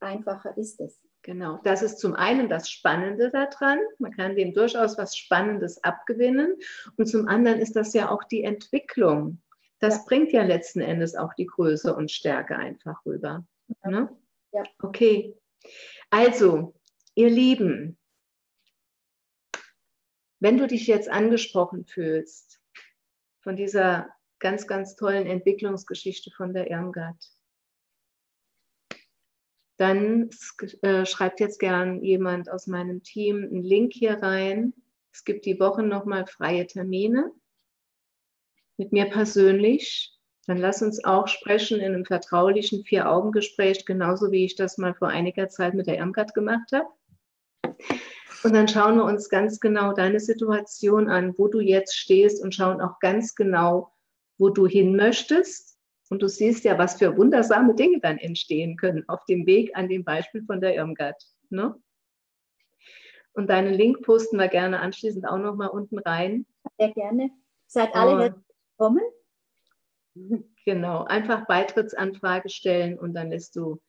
einfacher ist es. Genau, das ist zum einen das Spannende daran, man kann dem durchaus was Spannendes abgewinnen und zum anderen ist das ja auch die Entwicklung. Das ja. bringt ja letzten Endes auch die Größe und Stärke einfach rüber. Ja. Ne? Ja. Okay, also ihr Lieben, wenn du dich jetzt angesprochen fühlst von dieser ganz, ganz tollen Entwicklungsgeschichte von der Irmgard, dann äh, schreibt jetzt gern jemand aus meinem Team einen Link hier rein. Es gibt die Woche nochmal freie Termine mit mir persönlich. Dann lass uns auch sprechen in einem vertraulichen Vier-Augen-Gespräch, genauso wie ich das mal vor einiger Zeit mit der Irmgard gemacht habe. Und dann schauen wir uns ganz genau deine Situation an, wo du jetzt stehst und schauen auch ganz genau, wo du hin möchtest. Und du siehst ja, was für wundersame Dinge dann entstehen können auf dem Weg an dem Beispiel von der Irmgard. Ne? Und deinen Link posten wir gerne anschließend auch nochmal unten rein. Sehr gerne. Seid alle herzlich willkommen. Genau, einfach Beitrittsanfrage stellen und dann lässt du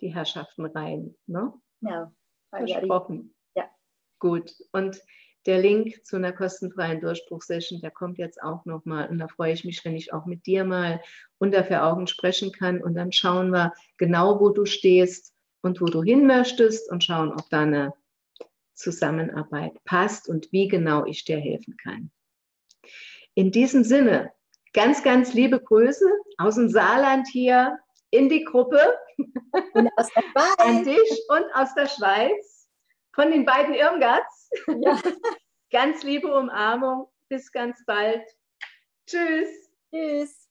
die Herrschaften rein. Ne? Ja. Versprochen. Ja. Gut. Und der Link zu einer kostenfreien Durchbruchsession, der kommt jetzt auch nochmal. Und da freue ich mich, wenn ich auch mit dir mal unter vier Augen sprechen kann. Und dann schauen wir genau, wo du stehst und wo du hin möchtest und schauen, ob da eine Zusammenarbeit passt und wie genau ich dir helfen kann. In diesem Sinne, ganz, ganz liebe Grüße aus dem Saarland hier in die Gruppe. Und aus der Schweiz. An dich und aus der Schweiz. Von den beiden Irmgards. Ja. Ganz liebe Umarmung. Bis ganz bald. Tschüss. Tschüss.